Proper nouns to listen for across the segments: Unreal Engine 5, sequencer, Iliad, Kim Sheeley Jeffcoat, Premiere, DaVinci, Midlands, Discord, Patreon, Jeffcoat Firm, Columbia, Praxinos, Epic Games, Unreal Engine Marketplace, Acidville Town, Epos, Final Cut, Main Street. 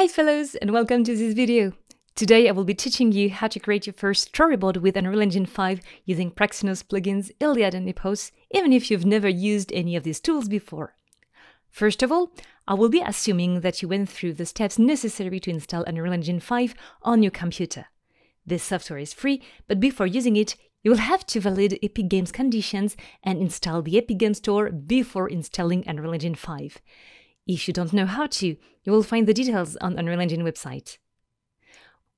Hi fellows and welcome to this video! Today I will be teaching you how to create your first storyboard with Unreal Engine 5 using Praxinos plugins, Iliad and Epos, even if you've never used any of these tools before. First of all, I will be assuming that you went through the steps necessary to install Unreal Engine 5 on your computer. This software is free, but before using it, you will have to validate Epic Games conditions and install the Epic Games Store before installing Unreal Engine 5. If you don't know how to, you will find the details on Unreal Engine website.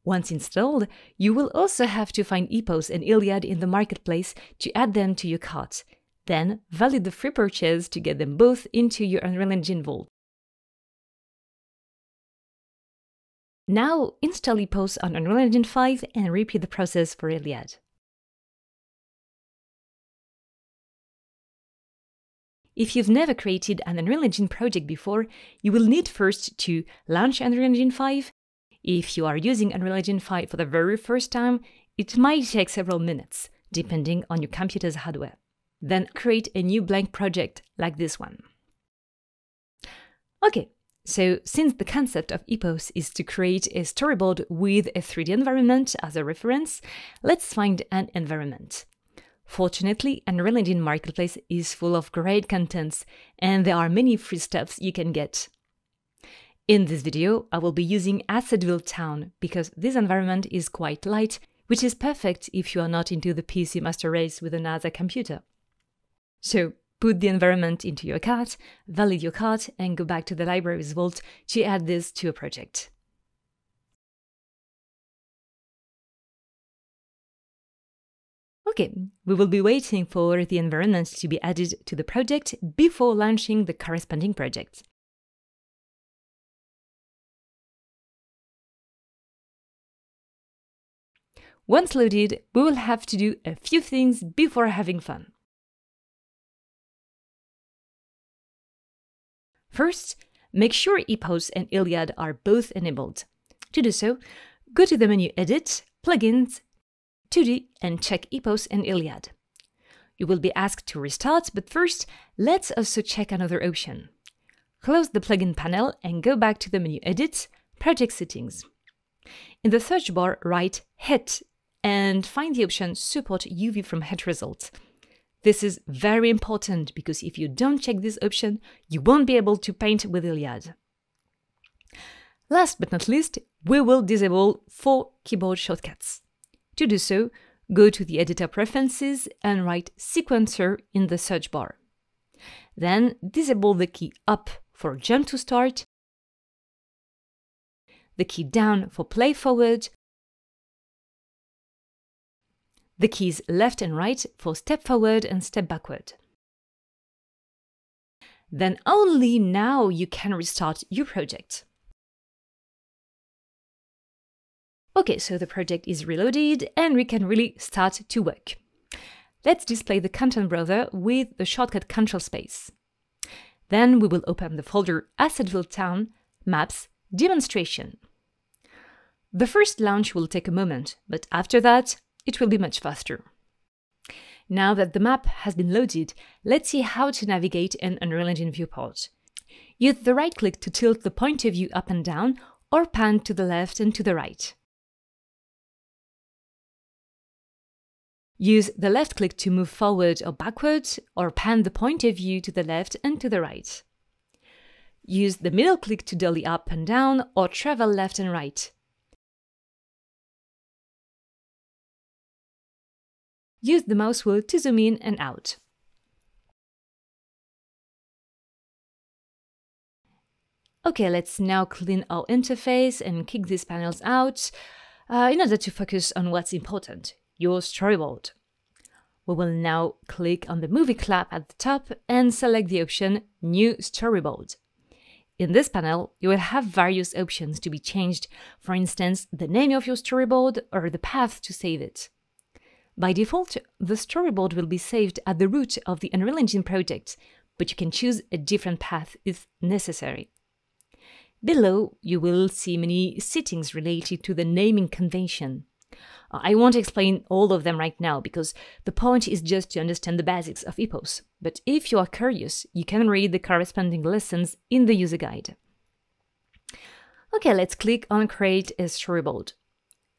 Once installed, you will also have to find Epos and Iliad in the marketplace to add them to your cart. Then validate the free purchase to get them both into your Unreal Engine vault. Now install Epos on Unreal Engine 5 and repeat the process for Iliad. If you've never created an Unreal Engine project before, you will need first to launch Unreal Engine 5. If you are using Unreal Engine 5 for the very first time, it might take several minutes, depending on your computer's hardware. Then create a new blank project like this one. Okay, so since the concept of Epos is to create a storyboard with a 3D environment as a reference, let's find an environment. Fortunately, Unreal Engine Marketplace is full of great contents, and there are many free stuff you can get. In this video, I will be using Acidville Town, because this environment is quite light, which is perfect if you are not into the PC master race with another computer. So, put the environment into your cart, validate your cart, and go back to the library's vault to add this to a project. Okay, we will be waiting for the environment to be added to the project before launching the corresponding project. Once loaded, we will have to do a few things before having fun. First, make sure Epos and Iliad are both enabled. To do so, go to the menu Edit, Plugins, 2D and check Epos and Iliad. You will be asked to restart, but first, let's also check another option. Close the plugin panel and go back to the menu Edit, Project Settings. In the search bar, write HET and find the option Support UV from HET Results. This is very important because if you don't check this option, you won't be able to paint with Iliad. Last but not least, we will disable 4 keyboard shortcuts. To do so, go to the editor preferences and write sequencer in the search bar. Then disable the key up for jump to start, the key down for play forward, the keys left and right for step forward and step backward. Then only now you can restart your project. Okay, so the project is reloaded and we can really start to work. Let's display the content browser with the shortcut Ctrl space. Then we will open the folder Acidville Town, Maps, Demonstration. The first launch will take a moment, but after that, it will be much faster. Now that the map has been loaded, let's see how to navigate an Unreal Engine viewport. Use the right click to tilt the point of view up and down or pan to the left and to the right. Use the left click to move forward or backwards, or pan the point of view to the left and to the right. Use the middle click to dolly up and down, or travel left and right. Use the mouse wheel to zoom in and out. Okay, let's now clean our interface and kick these panels out in order to focus on what's important. Your storyboard. We will now click on the movie clap at the top and select the option New Storyboard. In this panel, you will have various options to be changed, for instance, the name of your storyboard or the path to save it. By default, the storyboard will be saved at the root of the Unreal Engine project, but you can choose a different path if necessary. Below, you will see many settings related to the naming convention. I won't explain all of them right now because the point is just to understand the basics of Epos, but if you are curious, you can read the corresponding lessons in the user guide. Okay, let's click on Create a Storyboard.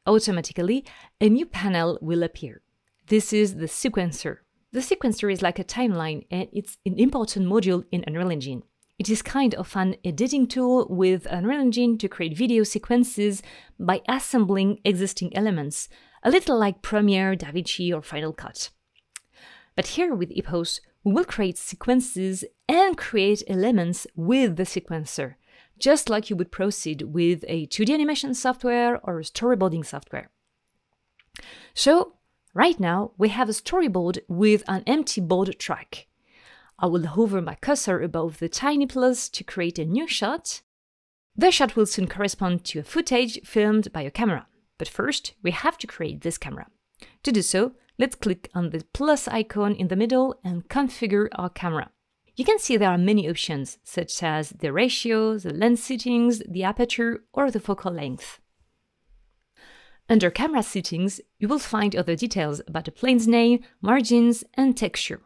Automatically, a new panel will appear. This is the sequencer. The sequencer is like a timeline, and it's an important module in Unreal Engine. It is kind of an editing tool with Unreal Engine to create video sequences by assembling existing elements, a little like Premiere, DaVinci, or Final Cut. But here with Epos, we will create sequences and create elements with the sequencer, just like you would proceed with a 2D animation software or a storyboarding software. So, right now, we have a storyboard with an empty board track. I will hover my cursor above the tiny plus to create a new shot. The shot will soon correspond to a footage filmed by a camera. But first, we have to create this camera. To do so, let's click on the plus icon in the middle and configure our camera. You can see there are many options, such as the ratio, the lens settings, the aperture, or the focal length. Under Camera Settings, you will find other details about the plane's name, margins, and texture.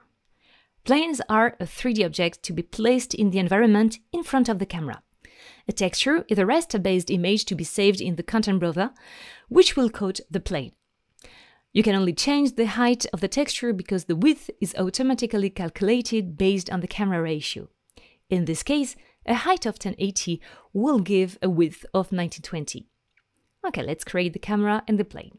Planes are a 3D object to be placed in the environment in front of the camera. A texture is a raster-based image to be saved in the content browser, which will coat the plane. You can only change the height of the texture because the width is automatically calculated based on the camera ratio. In this case, a height of 1080 will give a width of 1920. Okay, let's create the camera and the plane.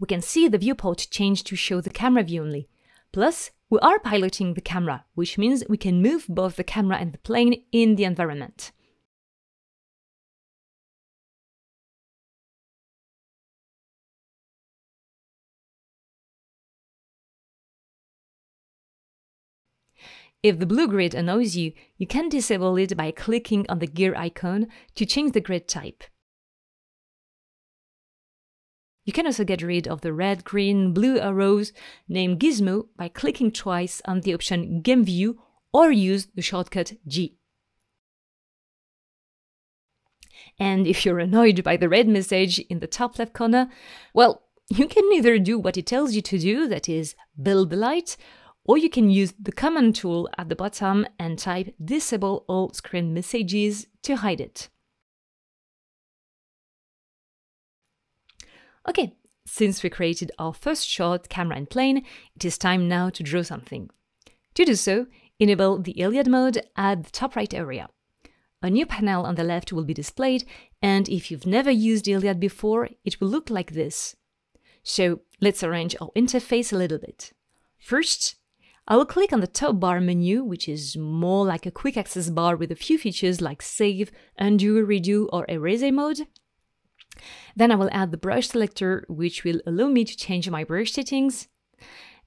We can see the viewport change to show the camera view only. Plus, we are piloting the camera, which means we can move both the camera and the plane in the environment. If the blue grid annoys you, you can disable it by clicking on the gear icon to change the grid type. You can also get rid of the red, green, blue arrows named Gizmo by clicking twice on the option Game View or use the shortcut G. And if you're annoyed by the red message in the top left corner, well, you can either do what it tells you to do, that is, build the light, or you can use the command tool at the bottom and type Disable All Screen Messages to hide it. Okay, since we created our first shot, camera and plane, it is time now to draw something. To do so, enable the Iliad mode at the top right area. A new panel on the left will be displayed, and if you've never used Iliad before, it will look like this. So let's arrange our interface a little bit. First, I will click on the top bar menu, which is more like a quick access bar with a few features like save, undo, redo, or erase mode. Then I will add the brush selector, which will allow me to change my brush settings.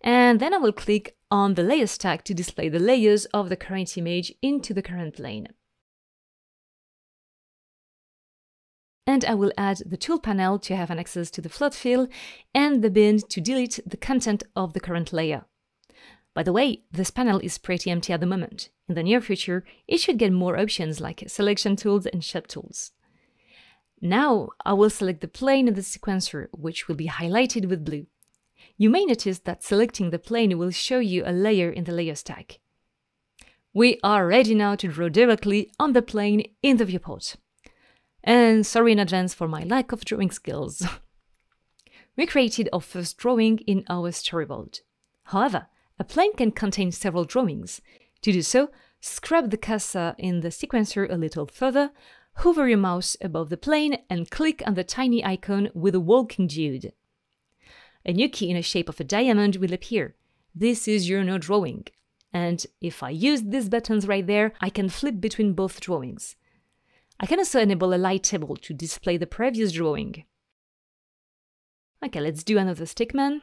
And then I will click on the layer stack to display the layers of the current image into the current plane. And I will add the tool panel to have an access to the float fill and the bin to delete the content of the current layer. By the way, this panel is pretty empty at the moment. In the near future, it should get more options like selection tools and shape tools. Now I will select the plane and the sequencer, which will be highlighted with blue. You may notice that selecting the plane will show you a layer in the layer stack. We are ready now to draw directly on the plane in the viewport. And sorry in advance for my lack of drawing skills. We created our first drawing in our storyboard. However, a plane can contain several drawings. To do so, scrub the cursor in the sequencer a little further, hover your mouse above the plane and click on the tiny icon with a walking dude. A new key in the shape of a diamond will appear. This is your new drawing. And if I use these buttons right there, I can flip between both drawings. I can also enable a light table to display the previous drawing. Okay, let's do another stickman.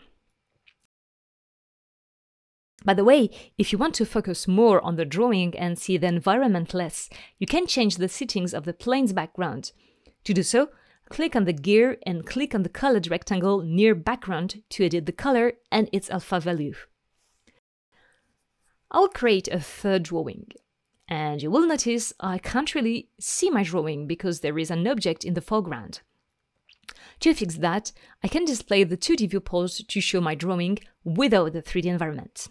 By the way, if you want to focus more on the drawing and see the environment less, you can change the settings of the plane's background. To do so, click on the gear and click on the colored rectangle near background to edit the color and its alpha value. I'll create a third drawing. And you will notice I can't really see my drawing because there is an object in the foreground. To fix that, I can display the 2D viewport to show my drawing without the 3D environment.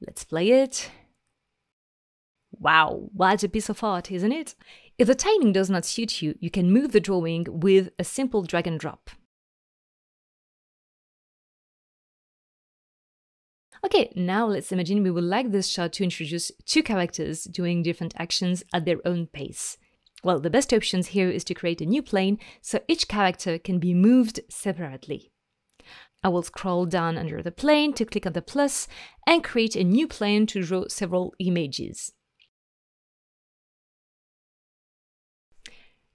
Let's play it. Wow, what a piece of art, isn't it? If the timing does not suit you, you can move the drawing with a simple drag and drop. Okay, now let's imagine we would like this shot to introduce two characters doing different actions at their own pace. Well, the best options here is to create a new plane so each character can be moved separately. I will scroll down under the plane to click on the plus and create a new plane to draw several images.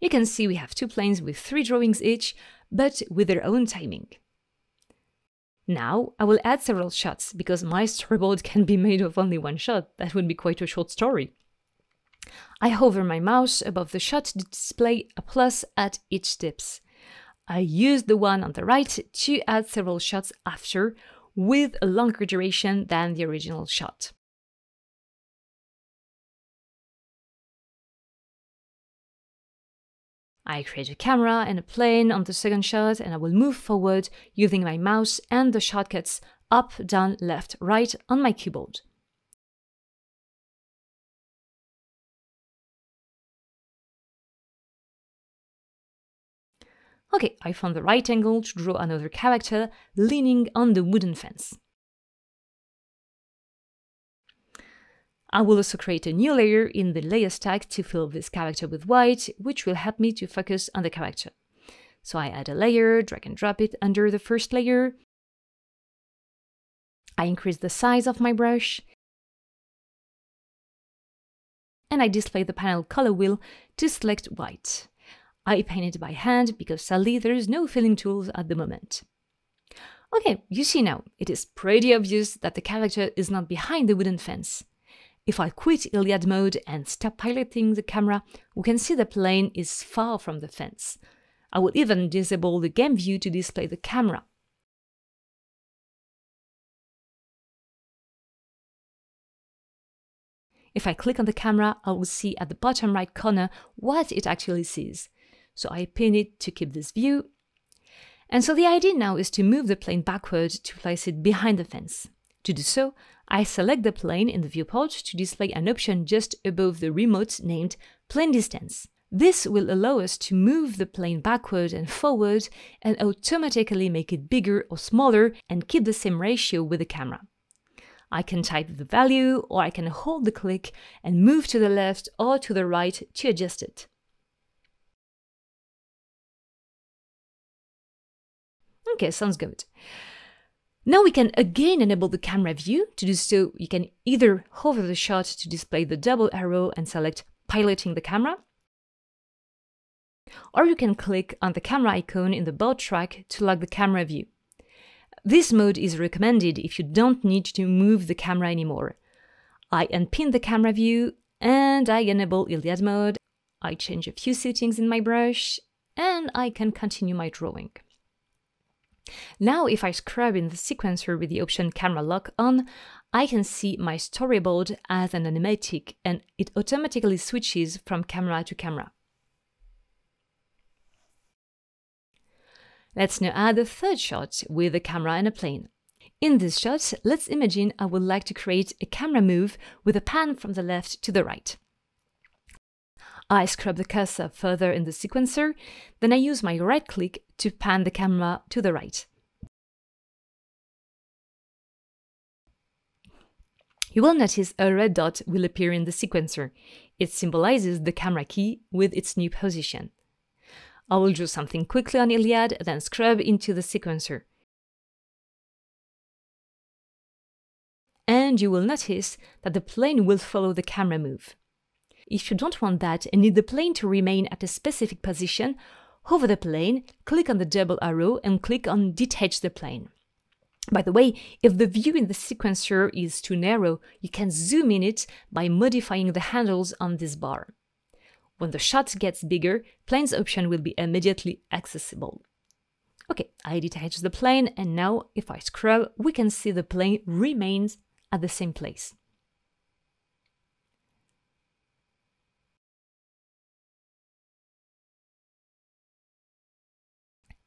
You can see we have two planes with three drawings each, but with their own timing. Now I will add several shots because my storyboard can be made of only one shot. That would be quite a short story. I hover my mouse above the shot to display a plus at each step. I use the one on the right to add several shots after with a longer duration than the original shot. I create a camera and a plane on the second shot and I will move forward using my mouse and the shortcuts up, down, left, right on my keyboard. Okay, I found the right angle to draw another character leaning on the wooden fence. I will also create a new layer in the layer stack to fill this character with white, which will help me to focus on the character. So I add a layer, drag and drop it under the first layer. I increase the size of my brush. And I display the panel color wheel to select white. I paint it by hand because sadly there is no filling tools at the moment. Okay, you see now, it is pretty obvious that the character is not behind the wooden fence. If I quit Iliad mode and stop piloting the camera, we can see the plane is far from the fence. I will even disable the game view to display the camera. If I click on the camera, I will see at the bottom right corner what it actually sees. So I pin it to keep this view. And so the idea now is to move the plane backward to place it behind the fence. To do so, I select the plane in the viewport to display an option just above the remote named Plane Distance. This will allow us to move the plane backward and forward and automatically make it bigger or smaller and keep the same ratio with the camera. I can type the value or I can hold the click and move to the left or to the right to adjust it. Okay, sounds good. Now we can again enable the camera view. To do so, you can either hover the shot to display the double arrow and select piloting the camera, or you can click on the camera icon in the board track to lock the camera view. This mode is recommended if you don't need to move the camera anymore. I unpin the camera view and I enable Iliad mode. I change a few settings in my brush and I can continue my drawing. Now, if I scrub in the sequencer with the option camera lock on, I can see my storyboard as an animatic and it automatically switches from camera to camera. Let's now add a third shot with a camera and a plane. In this shot, let's imagine I would like to create a camera move with a pan from the left to the right. I scrub the cursor further in the sequencer, then I use my right click to pan the camera to the right. You will notice a red dot will appear in the sequencer. It symbolizes the camera key with its new position. I will draw something quickly on Iliad, then scrub into the sequencer. And you will notice that the plane will follow the camera move. If you don't want that and need the plane to remain at a specific position, hover the plane, click on the double arrow and click on Detach the Plane. By the way, if the view in the sequencer is too narrow, you can zoom in it by modifying the handles on this bar. When the shot gets bigger, planes option will be immediately accessible. Okay, I detach the plane and now if I scroll, we can see the plane remains at the same place.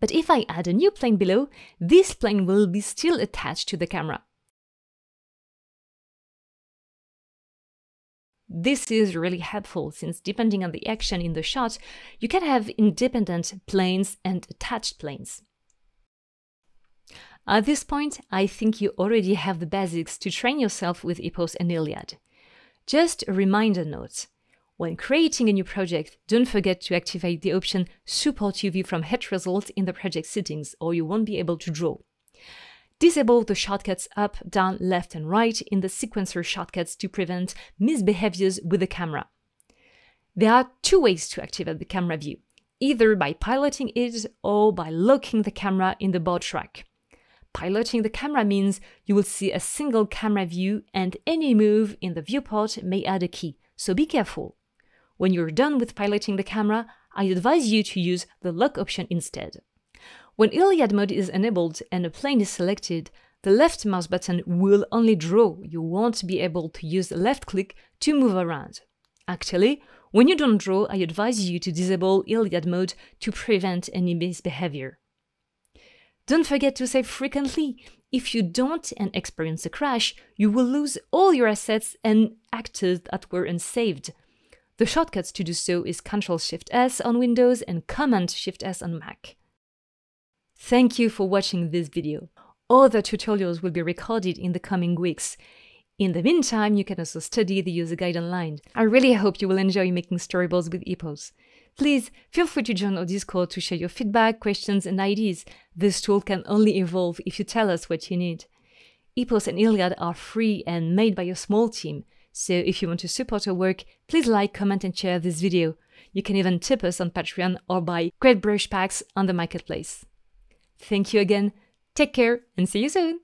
But if I add a new plane below, this plane will be still attached to the camera. This is really helpful since depending on the action in the shot, you can have independent planes and attached planes. At this point, I think you already have the basics to train yourself with Epos and Iliad. Just a reminder note. When creating a new project, don't forget to activate the option Support UV from Head Result in the project settings, or you won't be able to draw. Disable the shortcuts up, down, left and right in the sequencer shortcuts to prevent misbehaviors with the camera. There are two ways to activate the camera view, either by piloting it or by locking the camera in the board track. Piloting the camera means you will see a single camera view and any move in the viewport may add a key, so be careful. When you're done with piloting the camera, I advise you to use the lock option instead. When Iliad mode is enabled and a plane is selected, the left mouse button will only draw. You won't be able to use the left click to move around. Actually, when you don't draw, I advise you to disable Iliad mode to prevent any misbehavior. Don't forget to save frequently. If you don't and experience a crash, you will lose all your assets and actors that were unsaved. The shortcuts to do so is Ctrl-Shift-S on Windows and Command-Shift-S on Mac. Thank you for watching this video. Other tutorials will be recorded in the coming weeks. In the meantime, you can also study the user guide online. I really hope you will enjoy making storyboards with Epos. Please feel free to join our Discord to share your feedback, questions and ideas. This tool can only evolve if you tell us what you need. Epos and Iliad are free and made by a small team, so if you want to support our work, please like, comment and share this video. You can even tip us on Patreon or buy great brush packs on the marketplace. Thank you again, take care and see you soon!